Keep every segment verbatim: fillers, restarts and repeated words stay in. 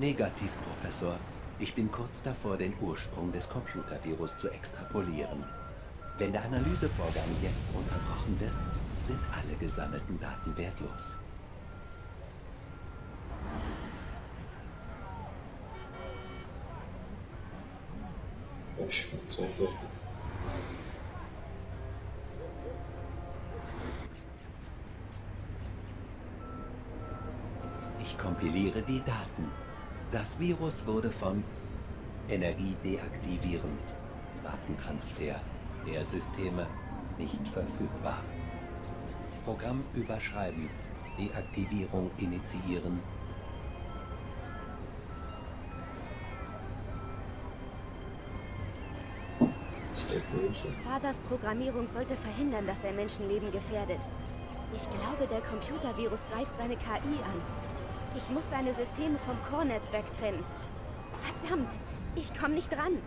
Negativ, Professor. Ich bin kurz davor, den Ursprung des Computervirus zu extrapolieren. Wenn der Analysevorgang jetzt unterbrochen wird, sind alle gesammelten Daten wertlos. Ich kompiliere die Daten. Das Virus wurde von Energie deaktivieren, Datentransfer der Systeme nicht verfügbar. Programm überschreiben, Deaktivierung initiieren. Fathers Programmierung sollte verhindern, dass er Menschenleben gefährdet. Ich glaube, der Computervirus greift seine K I an. Ich muss seine Systeme vom Core-Netzwerk trennen. Verdammt, ich komme nicht dran.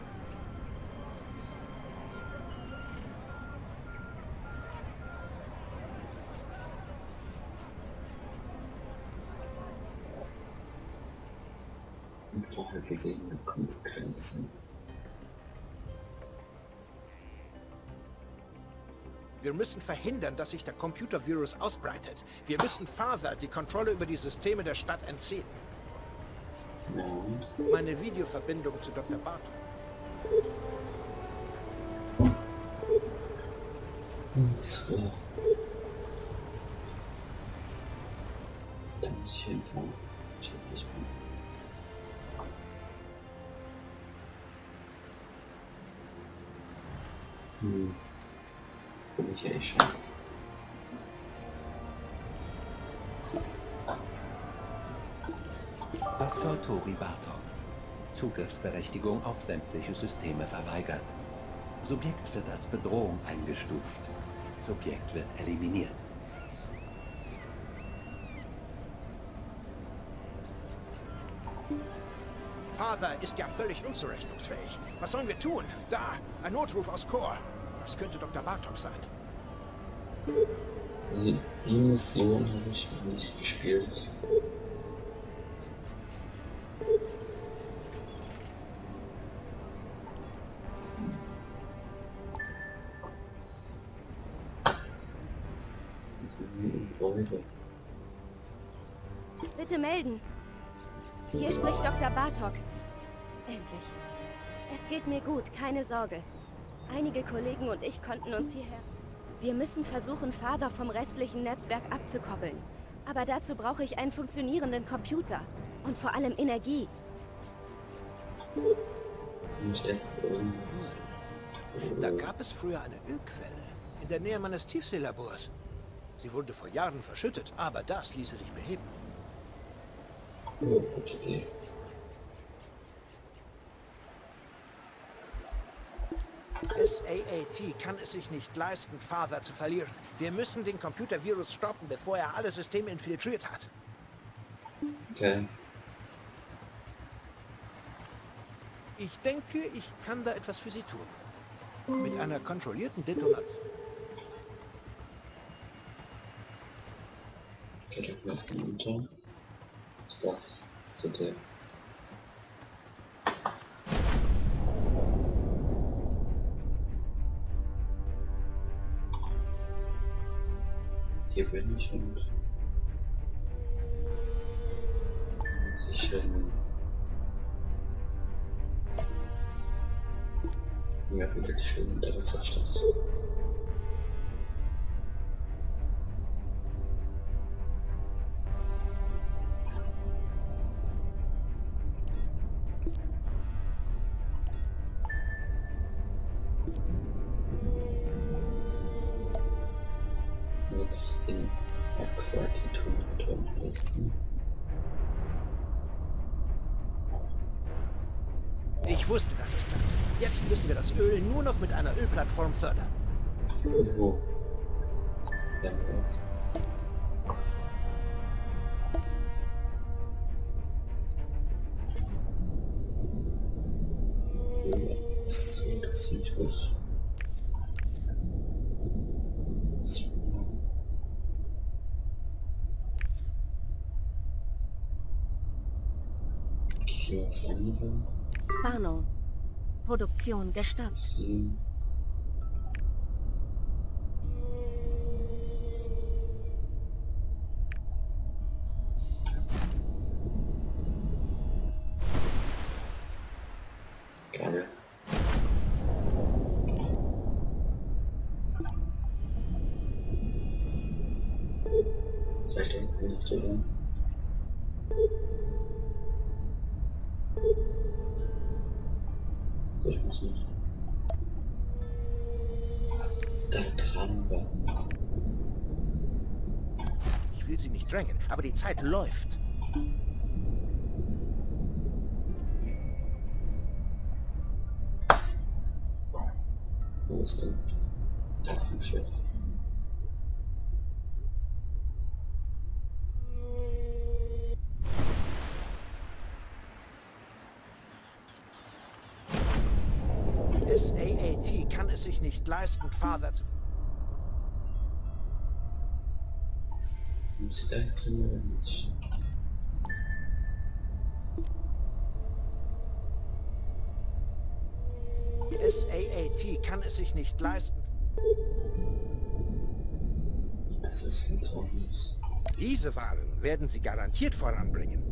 Und vorher gesehene Konsequenzen. Wir müssen verhindern, dass sich der Computervirus ausbreitet. Wir müssen Father die Kontrolle über die Systeme der Stadt entziehen. Meine Videoverbindung zu Doktor Bartok. Hm. Bin ich ja eh schon. Doktor Tori Bartok. Zugriffsberechtigung auf sämtliche Systeme verweigert. Subjekt wird als Bedrohung eingestuft. Subjekt wird eliminiert. Father ist ja völlig unzurechnungsfähig. Was sollen wir tun? Da, ein Notruf aus Core. Das könnte Doktor Bartok sein. Also die Mission habe ich noch nicht gespielt. Bitte melden. Hier spricht Doktor Bartok. Endlich. Es geht mir gut, keine Sorge. Einige Kollegen und ich konnten uns hierher... Wir müssen versuchen, Father vom restlichen Netzwerk abzukoppeln. Aber dazu brauche ich einen funktionierenden Computer. Und vor allem Energie. Da gab es früher eine Ölquelle. In der Nähe meines Tiefseelabors. Sie wurde vor Jahren verschüttet, aber das ließe sich beheben. Okay. S A A T kann es sich nicht leisten, Father zu verlieren. Wir müssen den Computervirus stoppen, bevor er alle Systeme infiltriert hat. Okay. Ich denke, ich kann da etwas für Sie tun. Mit einer kontrollierten Detonation. Okay, das ist das. Das ist der. Hier bin ich und sichern ja wirklich schön in der Wasserstadt. In Aquatitum. Ich wusste, dass es klappt. Jetzt müssen wir das Öl nur noch mit einer Ölplattform fördern. Oh. Ja. Warnung. Produktion gestoppt. Hm. Gerne. Vielleicht irgendwie noch zu hören. Ich muss nicht. Da dran warten. Ich will sie nicht drängen, aber die Zeit läuft. Wo ist denn das Schiff? S A A T kann es sich nicht leisten, Father zu... Muss ich da jetzt hin oder nicht? S A A T kann es sich nicht leisten. Das ist ein Traumnis. Diese Waren werden Sie garantiert voranbringen.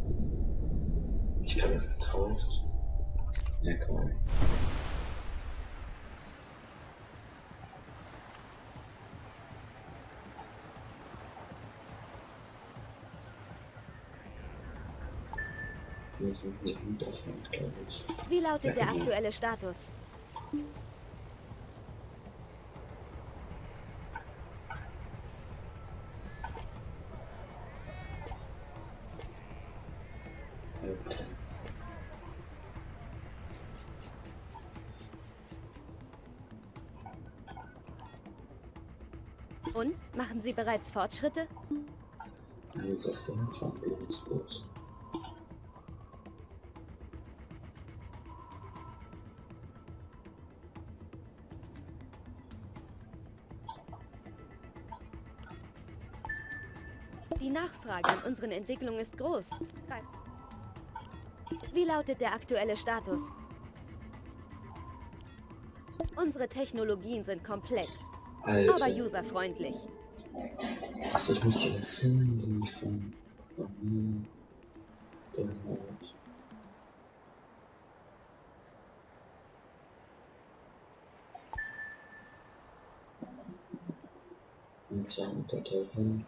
Ich habe es getauft. Ja, komm. Wie lautet der aktuelle Status? Und? Machen Sie bereits Fortschritte? Die Nachfrage an unseren Entwicklungen ist groß. Wie lautet der aktuelle Status? Unsere Technologien sind komplex, Alter. Aber userfreundlich. Achso, ich muss dir das hinliefern. Und zwar mit der Teufel.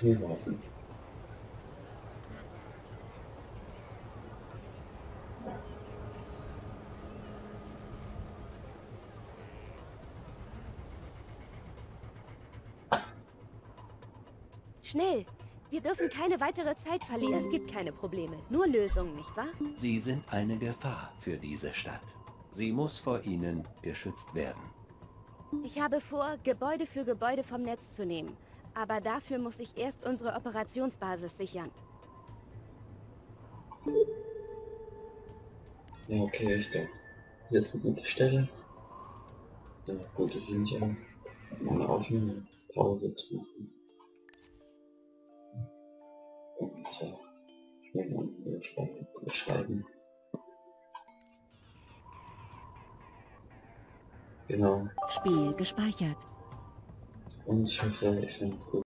Hier warten. Schnell! Wir dürfen keine weitere Zeit verlieren. Es gibt keine Probleme, nur Lösungen, nicht wahr? Sie sind eine Gefahr für diese Stadt. Sie muss vor ihnen geschützt werden. Ich habe vor, Gebäude für Gebäude vom Netz zu nehmen. Aber dafür muss ich erst unsere Operationsbasis sichern. Ja, okay, ich denke. Hier ist eine gute Stelle. Ja, gut, das sind ja meine Aufnahme. Pause zu machen. So, ich nehme unten den Schrank beschreiben. Genau. Spiel gespeichert. Und ich hoffe, ich bin cool.